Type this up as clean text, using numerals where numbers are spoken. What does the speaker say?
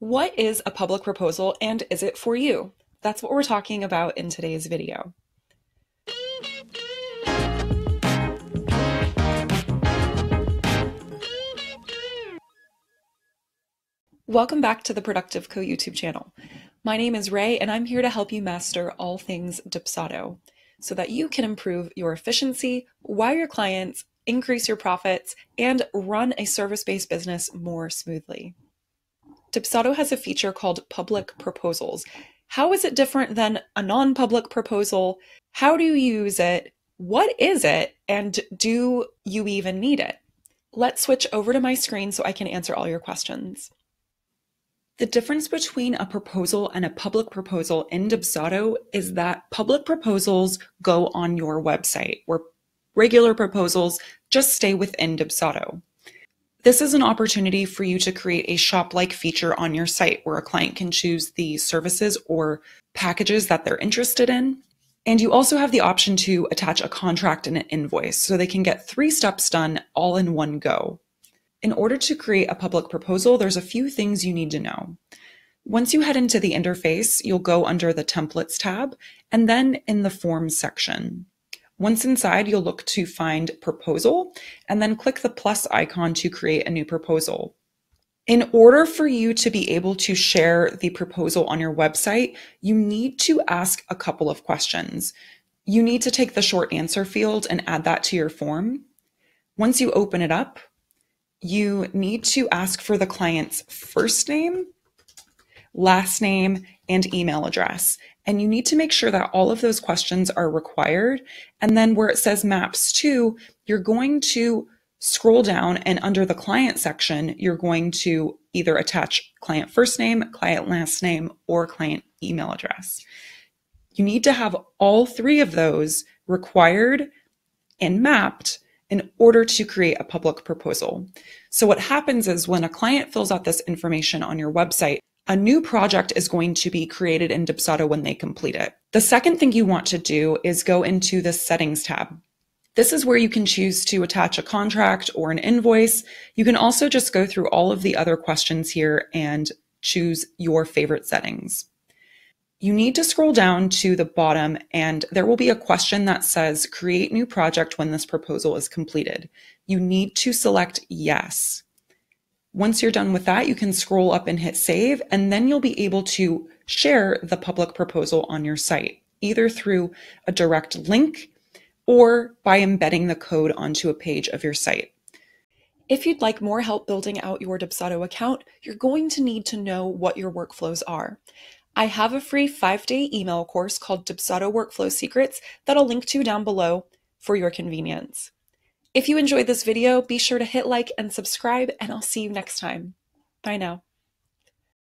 What is a public proposal and is it for you? That's what we're talking about in today's video. Welcome back to the Productive Co YouTube channel. My name is Rae and I'm here to help you master all things Dubsado so that you can improve your efficiency, wow your clients, increase your profits, and run a service-based business more smoothly. Dubsado has a feature called public proposals. How is it different than a non-public proposal? How do you use it? What is it? And do you even need it? Let's switch over to my screen so I can answer all your questions. The difference between a proposal and a public proposal in Dubsado is that public proposals go on your website, where regular proposals just stay within Dubsado. This is an opportunity for you to create a shop-like feature on your site where a client can choose the services or packages that they're interested in. And you also have the option to attach a contract and an invoice so they can get 3 steps done all in one go. In order to create a public proposal, there's a few things you need to know. Once you head into the interface, you'll go under the Templates tab and then in the Forms section. Once inside, you'll look to find Proposal and then click the plus icon to create a new proposal. In order for you to be able to share the proposal on your website, you need to ask a couple of questions. You need to take the short answer field and add that to your form. Once you open it up, you need to ask for the client's first name, last name, and email address. And you need to make sure that all of those questions are required. And then where it says Maps To, you're going to scroll down and under the client section, you're going to either attach client first name, client last name, or client email address. You need to have all 3 of those required and mapped in order to create a public proposal. So what happens is when a client fills out this information on your website, a new project is going to be created in Dubsado when they complete it. The second thing you want to do is go into the Settings tab. This is where you can choose to attach a contract or an invoice. You can also just go through all of the other questions here and choose your favorite settings. You need to scroll down to the bottom and there will be a question that says create new project when this proposal is completed. You need to select yes. Once you're done with that, you can scroll up and hit save, and then you'll be able to share the public proposal on your site, either through a direct link or by embedding the code onto a page of your site. If you'd like more help building out your Dubsado account, you're going to need to know what your workflows are. I have a free 5-day email course called Dubsado Workflow Secrets that I'll link to down below for your convenience. If you enjoyed this video, be sure to hit like and subscribe, and I'll see you next time. Bye now.